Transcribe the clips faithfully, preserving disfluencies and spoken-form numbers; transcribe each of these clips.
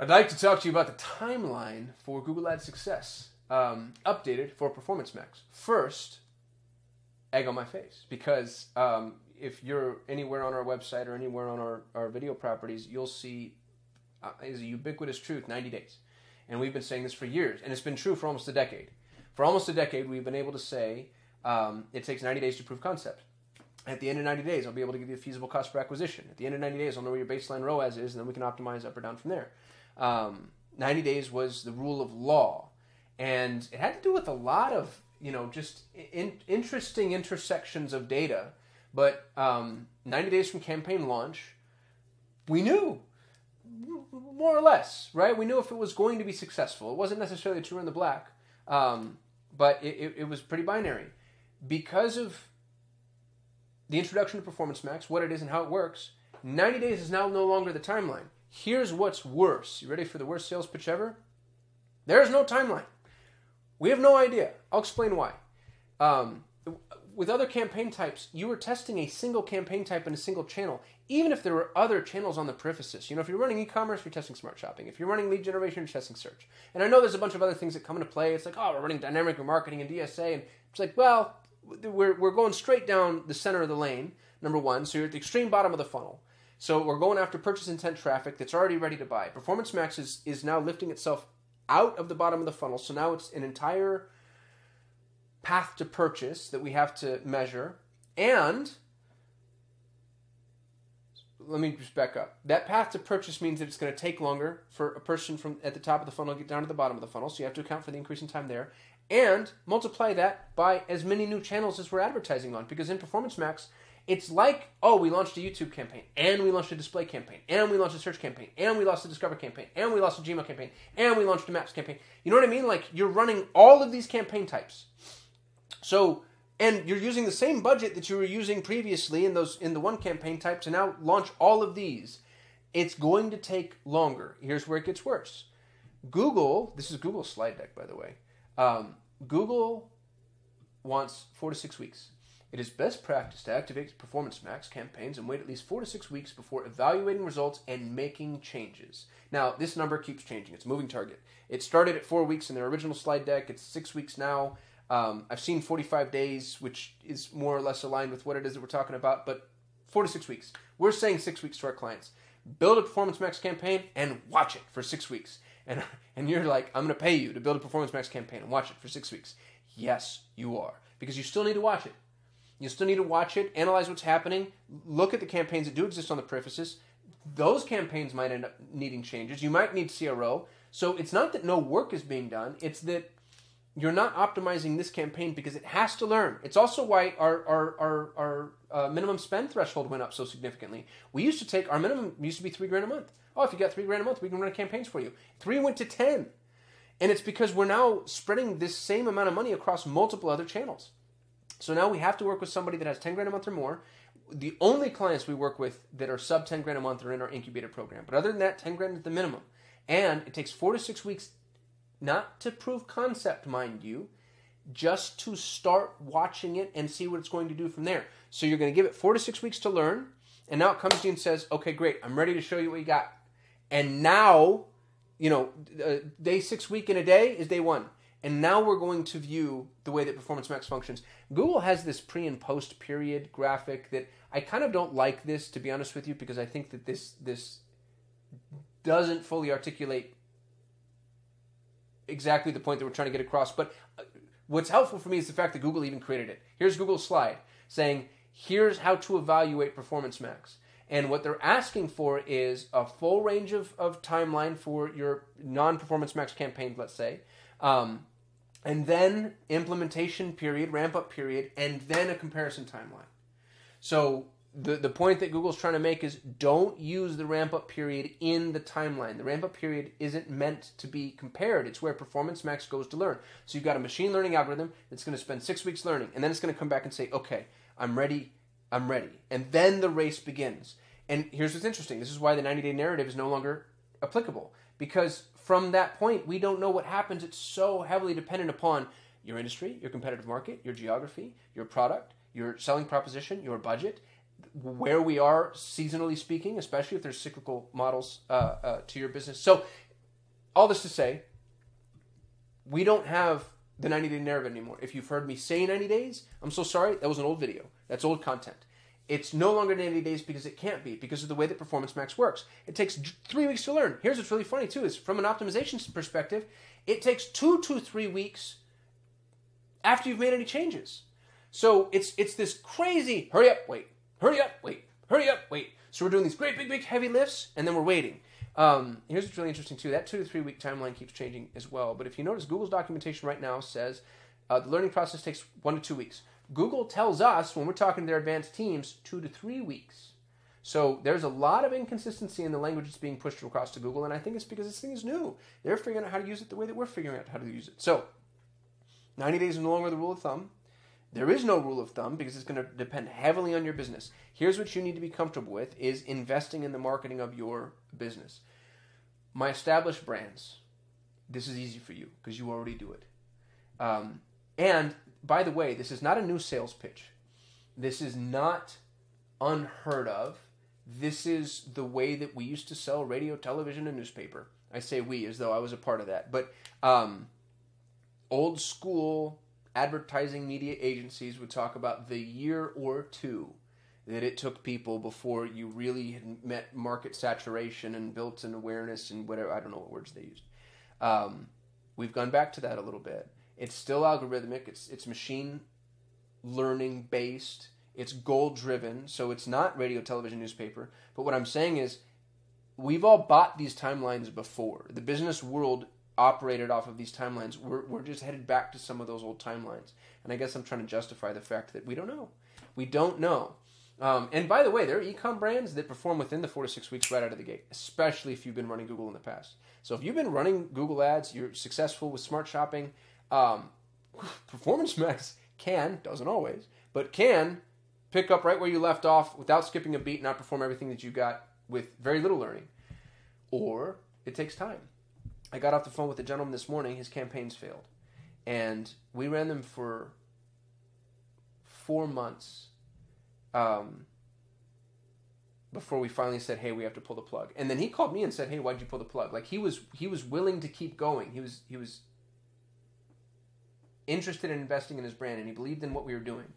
I'd like to talk to you about the timeline for Google Ads success, um, updated for Performance Max. First, egg on my face, because um, if you're anywhere on our website or anywhere on our, our video properties, you'll see uh, is a ubiquitous truth, ninety days. And we've been saying this for years, and it's been true for almost a decade. For almost a decade, we've been able to say um, it takes ninety days to prove concept. At the end of ninety days, I'll be able to give you a feasible cost per acquisition. At the end of ninety days, I'll know where your baseline R O A S is, and then we can optimize up or down from there. Um, ninety days was the rule of law, and it had to do with a lot of, you know, just in, interesting intersections of data. But um, ninety days from campaign launch, we knew, more or less, right? We knew if it was going to be successful. It wasn't necessarily true in the black, um, but it, it, it was pretty binary. Because of the introduction to Performance Max, what it is and how it works, ninety days is now no longer the timeline. Here's what's worse. You ready for the worst sales pitch ever? There's no timeline. We have no idea. I'll explain why. Um, with other campaign types, you were testing a single campaign type in a single channel, even if there were other channels on the periphesis. You know, if you're running e-commerce, you're testing Smart Shopping. If you're running lead generation, you're testing search. And I know there's a bunch of other things that come into play. It's like, oh, we're running dynamic remarketing and D S A. And it's like, well, we're, we're going straight down the center of the lane, number one. So you're at the extreme bottom of the funnel. So we're going after purchase intent traffic that's already ready to buy. Performance Max is, is now lifting itself out of the bottom of the funnel. So now it's an entire path to purchase that we have to measure. And let me just back up. That path to purchase means that it's going to take longer for a person from at the top of the funnel to get down to the bottom of the funnel. So you have to account for the increase in time there. And multiply that by as many new channels as we're advertising on. Because in Performance Max, it's like, oh, we launched a YouTube campaign, and we launched a display campaign, and we launched a search campaign, and we launched a Discover campaign, and we launched a Gmail campaign, and we launched a Maps campaign. You know what I mean? Like, you're running all of these campaign types. So, and you're using the same budget that you were using previously in those in the one campaign type to now launch all of these. It's going to take longer. Here's where it gets worse. Google, this is Google's slide deck, by the way. Um, Google wants four to six weeks. It is best practice to activate Performance Max campaigns and wait at least four to six weeks before evaluating results and making changes. Now, this number keeps changing. It's a moving target. It started at four weeks in their original slide deck. It's six weeks now. Um, I've seen forty-five days, which is more or less aligned with what it is that we're talking about, but four to six weeks. We're saying six weeks to our clients. Build a Performance Max campaign and watch it for six weeks. And, and you're like, I'm going to pay you to build a Performance Max campaign and watch it for six weeks. Yes, you are, because you still need to watch it. You still need to watch it, analyze what's happening, look at the campaigns that do exist on the prefaces. Those campaigns might end up needing changes. You might need C R O. So it's not that no work is being done. It's that you're not optimizing this campaign because it has to learn. It's also why our, our, our, our uh, minimum spend threshold went up so significantly. We used to take, our minimum used to be three grand a month. Oh, if you got three grand a month, we can run campaigns for you. Three went to ten. And it's because we're now spreading this same amount of money across multiple other channels. So now we have to work with somebody that has ten grand a month or more. The only clients we work with that are sub ten grand a month are in our incubator program. But other than that, ten grand is the minimum. And it takes four to six weeks, not to prove concept, mind you, just to start watching it and see what it's going to do from there. So you're going to give it four to six weeks to learn. And now it comes to you and says, okay, great, I'm ready to show you what you got. And now, you know, day six, week in a day is day one. And now we're going to view the way that Performance Max functions. Google has this pre and post period graphic that I kind of don't like this, to be honest with you, because I think that this, this doesn't fully articulate exactly the point that we're trying to get across. But what's helpful for me is the fact that Google even created it. Here's Google's slide saying, here's how to evaluate Performance Max. And what they're asking for is a full range of, of timeline for your non-Performance Max campaign, let's say. Um, and then implementation period, ramp up period, and then a comparison timeline. So the, the point that Google's trying to make is don't use the ramp up period in the timeline. The ramp up period isn't meant to be compared. It's where Performance Max goes to learn. So you've got a machine learning algorithm that's going to spend six weeks learning, and then it's going to come back and say, okay, I'm ready, I'm ready. And then the race begins. And here's what's interesting. This is why the ninety day narrative is no longer applicable, because from that point, we don't know what happens. It's so heavily dependent upon your industry, your competitive market, your geography, your product, your selling proposition, your budget, where we are seasonally speaking, especially if there's cyclical models uh, uh, to your business. So all this to say, we don't have the ninety day narrative anymore. If you've heard me say ninety days, I'm so sorry, that was an old video. That's old content. It's no longer ninety days because it can't be, because of the way that Performance Max works. It takes three weeks to learn. Here's what's really funny too, is from an optimization perspective, it takes two to three weeks after you've made any changes. So it's, it's this crazy, hurry up, wait, hurry up, wait, hurry up, wait. So we're doing these great big, big heavy lifts, and then we're waiting. Um, here's what's really interesting too, that two to three week timeline keeps changing as well. But if you notice, Google's documentation right now says uh, the learning process takes one to two weeks. Google tells us, when we're talking to their advanced teams, two to three weeks. So there's a lot of inconsistency in the language that's being pushed across to Google, and I think it's because this thing is new. They're figuring out how to use it the way that we're figuring out how to use it. So ninety days is no longer the rule of thumb. There is no rule of thumb because it's going to depend heavily on your business. Here's what you need to be comfortable with, is investing in the marketing of your business. My established brands, this is easy for you because you already do it. Um, and... By the way, this is not a new sales pitch. This is not unheard of. This is the way that we used to sell radio, television, and newspaper. I say we as though I was a part of that. But um, old school advertising media agencies would talk about the year or two that it took people before you really had met market saturation and built an awareness and whatever. I don't know what words they used. Um, we've gone back to that a little bit. It's still algorithmic, it's, it's machine learning based, it's goal driven, so it's not radio, television, newspaper. But what I'm saying is, we've all bought these timelines before. The business world operated off of these timelines. We're, we're just headed back to some of those old timelines. And I guess I'm trying to justify the fact that we don't know. We don't know. Um, and by the way, there are e-com brands that perform within the four to six weeks right out of the gate, especially if you've been running Google in the past. So if you've been running Google Ads, you're successful with Smart Shopping, Um, Performance Max can, doesn't always, but can pick up right where you left off without skipping a beat and not perform everything that you got with very little learning. Or it takes time. I got off the phone with a gentleman this morning, his campaigns failed. And we ran them for four months um, before we finally said, hey, we have to pull the plug. And then he called me and said, hey, why'd you pull the plug? Like he was, he was willing to keep going. He was, he was, interested in investing in his brand, and he believed in what we were doing.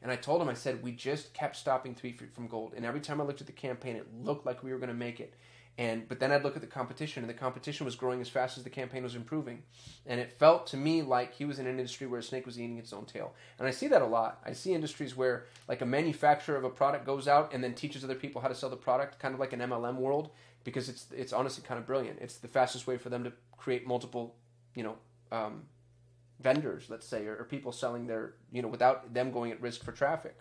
And I told him, I said, we just kept stopping three feet from gold. And every time I looked at the campaign, it looked like we were going to make it. And but then I'd look at the competition, and the competition was growing as fast as the campaign was improving. And it felt to me like he was in an industry where a snake was eating its own tail. And I see that a lot. I see industries where like a manufacturer of a product goes out and then teaches other people how to sell the product, kind of like an M L M world, because it's it's honestly kind of brilliant. It's the fastest way for them to create multiple, you know, um, vendors, let's say, or, or people selling their, you know, without them going at risk for traffic.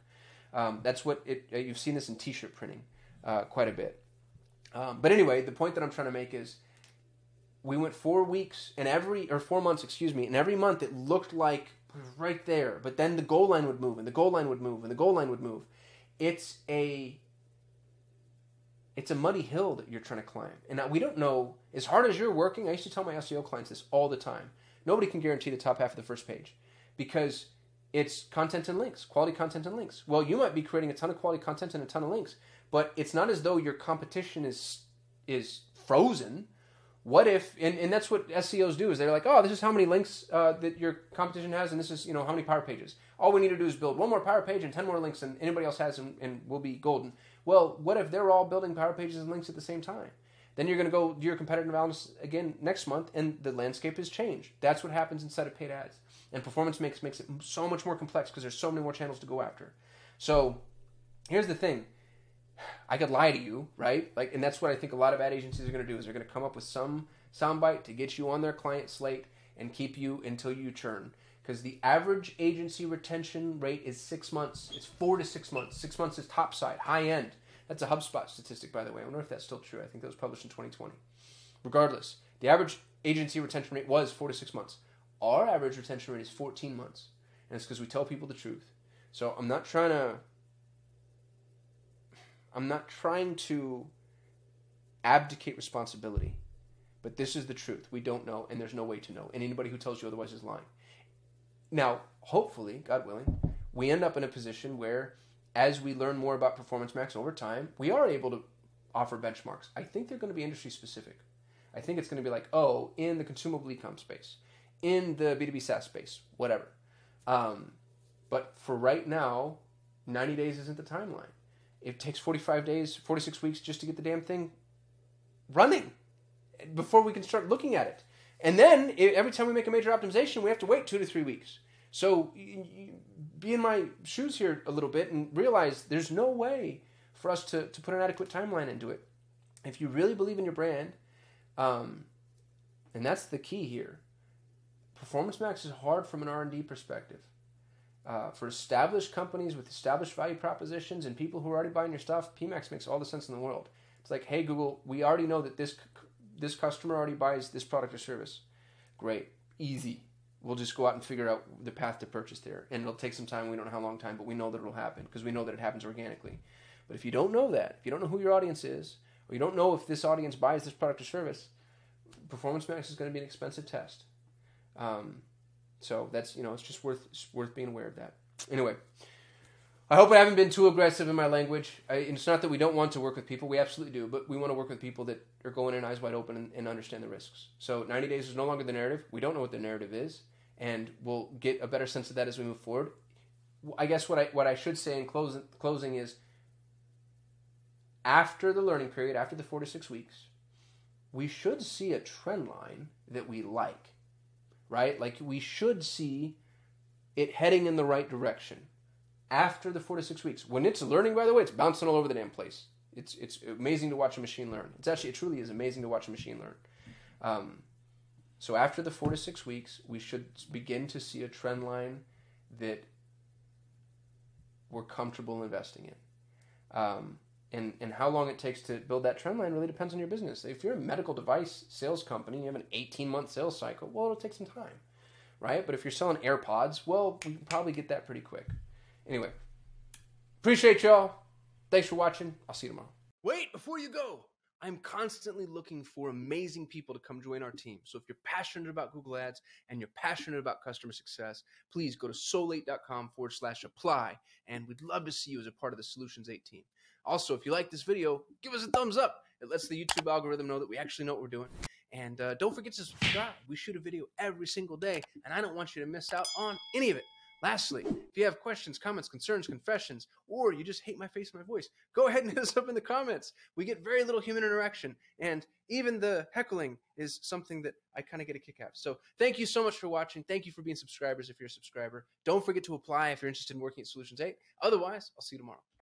Um, that's what it, uh, you've seen this in t-shirt printing uh, quite a bit. Um, but anyway, the point that I'm trying to make is we went four weeks and every, or four months, excuse me, and every month it looked like right there, but then the goal line would move and the goal line would move and the goal line would move. It's a, it's a muddy hill that you're trying to climb. And we don't know, as hard as you're working, I used to tell my S E O clients this all the time. Nobody can guarantee the top half of the first page because it's content and links, quality content and links. Well, you might be creating a ton of quality content and a ton of links, but it's not as though your competition is is frozen. What if, and, and that's what S E Os do, is they're like, oh, this is how many links uh, that your competition has, and this is, you know, how many power pages. All we need to do is build one more power page and ten more links than anybody else has, and, and we'll be golden. Well, what if they're all building power pages and links at the same time? Then you're going to go do your competitive analysis again next month, and the landscape has changed. That's what happens inside of paid ads. And Performance Max makes it so much more complex because there's so many more channels to go after. So here's the thing. I could lie to you, right? Like, and that's what I think a lot of ad agencies are going to do, is they're going to come up with some soundbite to get you on their client slate and keep you until you churn. Because the average agency retention rate is six months. It's four to six months. Six months is top side, high end. That's a HubSpot statistic, by the way. I wonder if that's still true. I think that was published in twenty twenty. Regardless, the average agency retention rate was four to six months. Our average retention rate is fourteen months, and it's because we tell people the truth. So I'm not trying to, I'm not trying to abdicate responsibility, but this is the truth. We don't know, and there's no way to know. And anybody who tells you otherwise is lying. Now, hopefully, God willing, we end up in a position where, as we learn more about Performance Max over time, we are able to offer benchmarks. I think they're going to be industry specific. I think it's going to be like, oh, in the consumable e-com space, in the B two B SaaS space, whatever. Um, but for right now, ninety days isn't the timeline. It takes forty-five days, forty-six weeks just to get the damn thing running before we can start looking at it. And then every time we make a major optimization, we have to wait two to three weeks. So be in my shoes here a little bit and realize there's no way for us to, to put an adequate timeline into it. If you really believe in your brand, um, and that's the key here, Performance Max is hard from an R and D perspective. Uh, for established companies with established value propositions and people who are already buying your stuff, P max makes all the sense in the world. It's like, hey, Google, we already know that this, this customer already buys this product or service. Great. Easy. We'll just go out and figure out the path to purchase there. And it'll take some time. We don't know how long time, but we know that it'll happen because we know that it happens organically. But if you don't know that, if you don't know who your audience is, or you don't know if this audience buys this product or service, Performance Max is going to be an expensive test. Um, so that's, you know, it's just worth, it's worth being aware of that. Anyway, I hope I haven't been too aggressive in my language. I, it's not that we don't want to work with people. We absolutely do. But we want to work with people that are going in eyes wide open and, and understand the risks. So ninety days is no longer the narrative. We don't know what the narrative is. And we'll get a better sense of that as we move forward. I guess what I what I should say in close, closing is, after the learning period, after the four to six weeks, we should see a trend line that we like, right? Like we should see it heading in the right direction after the four to six weeks. When it's learning, by the way, it's bouncing all over the damn place. It's it's amazing to watch a machine learn. It's actually, it truly is amazing to watch a machine learn. Um, so after the four to six weeks, we should begin to see a trend line that we're comfortable investing in. Um, And, and how long it takes to build that trend line really depends on your business. If you're a medical device sales company, you have an eighteen-month sales cycle, well, it'll take some time, right? But if you're selling AirPods, well, we can probably get that pretty quick. Anyway, appreciate y'all. Thanks for watching. I'll see you tomorrow. Wait, before you go, I'm constantly looking for amazing people to come join our team. So if you're passionate about Google Ads and you're passionate about customer success, please go to solate.com forward slash apply, and we'd love to see you as a part of the Solutions eight team. Also, if you like this video, give us a thumbs up. It lets the YouTube algorithm know that we actually know what we're doing. And uh, don't forget to subscribe. We shoot a video every single day, and I don't want you to miss out on any of it. Lastly, if you have questions, comments, concerns, confessions, or you just hate my face and my voice, go ahead and hit us up in the comments. We get very little human interaction, and even the heckling is something that I kind of get a kick out of. So thank you so much for watching. Thank you for being subscribers if you're a subscriber. Don't forget to apply if you're interested in working at Solutions eight. Otherwise, I'll see you tomorrow.